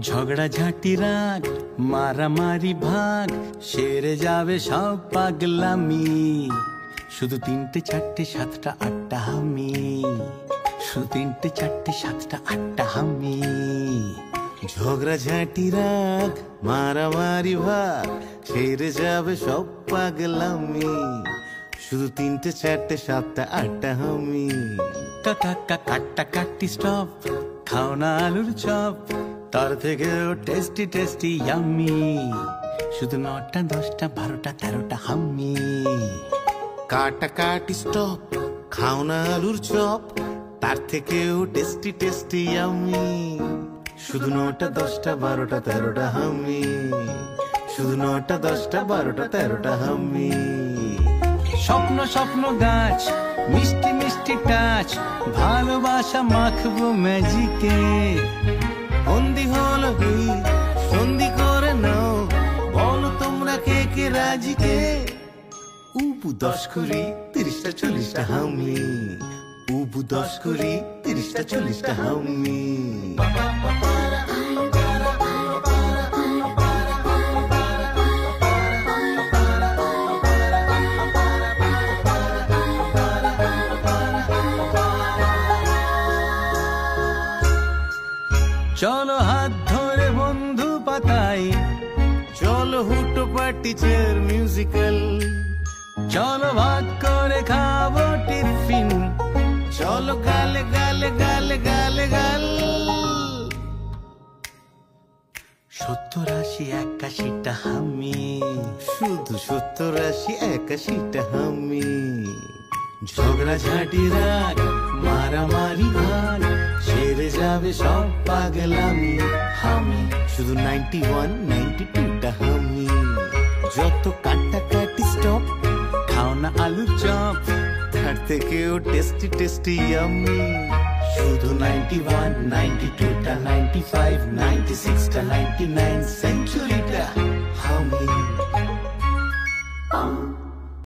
झगड़ा झाटी राग मारा मारी भाग शेरे जावे सब पागलामी शुधु तीनटे चारटे सातटा आठटा हामी शुधु तीनटे चारटे सातटा आठटा हामी झगड़ा झाटी राग मारा मारी भाग शेरे जावे सब पागलामी शुधु तीनटे चारटे सातटा आठटा हामी काटा काटा काटी स्टप खाओ ना आलुर चप तार थेके टेस्टी टेस्टी यम्मी शुधु 9टा 10टा 12टा 13टा हामी काटा काटी स्टप खाओ ना आलुर चप तार थेके टेस्टी टेस्टी यम्मी शुधु 9टा 10टा 12टा 13टा हामी शुधु 9टा 10टा 12टा 13टा हामी स्वप्न स्वप्न गाछ मिष्टि मिष्टि टाच भालोबाशा माखबो मैजिके बंदी होलो ही सन्धि करे नाओ बोलो तुमरा के राजी के उबु 10 करी 30टा 40टा हामी उबु 10 करी 30टा 40टा हामी चलो हाथ धोरे बंधु पताई चलो हुटपाटी चेयर म्यूजिकल चलो भाग करे खाबो टिफिन चलो गाले गाले गाले गाले गाल 70 80 81টা हामी শুধু 70 80 81টা हामी झगड़ा झाटी राग मारा मारी भाग शेरे जावे सब पागलामी हामी शुधु 91 92টা हामी যত কাটা কাটি স্টপ খাও না আলুর চপ তার থেকেও টেস্টি টেস্টি ইয়ামি শুধু 91 92টা 95 96টা 99 সেঞ্চুরিটা हामी।